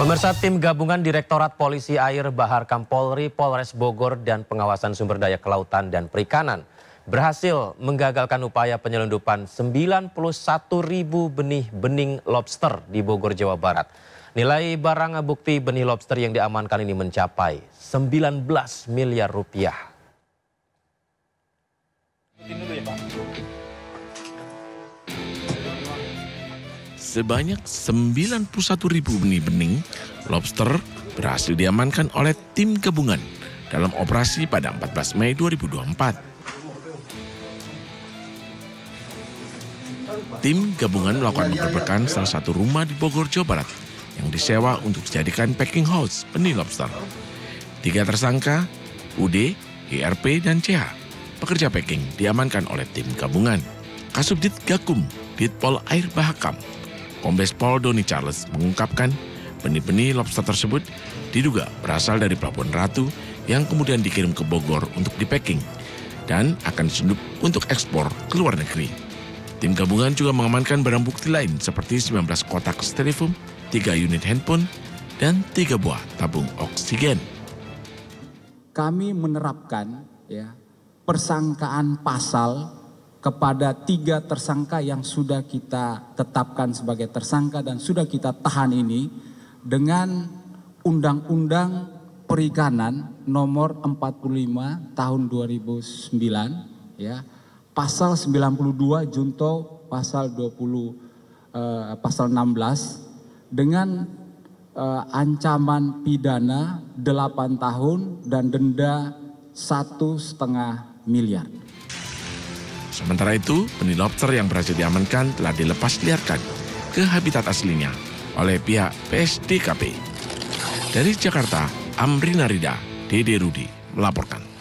Pemirsa, tim gabungan Direktorat Polisi Air Baharkam Polri, Polres Bogor, dan Pengawasan Sumber Daya Kelautan dan Perikanan berhasil menggagalkan upaya penyelundupan 91.000 benih bening lobster di Bogor, Jawa Barat. Nilai barang bukti benih lobster yang diamankan ini mencapai 19 miliar rupiah. Sebanyak 91.000 benih-bening lobster berhasil diamankan oleh tim gabungan dalam operasi pada 14 Mei 2024. Tim gabungan melakukan penggerbekan salah satu rumah di Bogor, Jawa Barat yang disewa untuk dijadikan packing house benih lobster. 3 tersangka, UD, IRP, dan CH, pekerja packing, diamankan oleh tim gabungan. Kasubdit Gakum Ditpol Air Bahakam Kombes Pol Doni Charles mengungkapkan benih-benih lobster tersebut diduga berasal dari Pelabuhan Ratu yang kemudian dikirim ke Bogor untuk dipacking dan akan diselundup untuk ekspor ke luar negeri. Tim gabungan juga mengamankan barang bukti lain seperti 19 kotak styrofoam, 3 unit handphone, dan 3 buah tabung oksigen. Kami menerapkan persangkaan pasal kepada 3 tersangka yang sudah kita tetapkan sebagai tersangka dan sudah kita tahan ini dengan Undang-Undang Perikanan nomor 45 tahun 2009 pasal 92 junto pasal 20 pasal 16 dengan ancaman pidana 8 tahun dan denda 1,5 miliar. Sementara itu, benih lobster yang berhasil diamankan telah dilepas liarkan ke habitat aslinya oleh pihak PSDKP. Dari Jakarta, Amrina Rida, Dede Rudy melaporkan.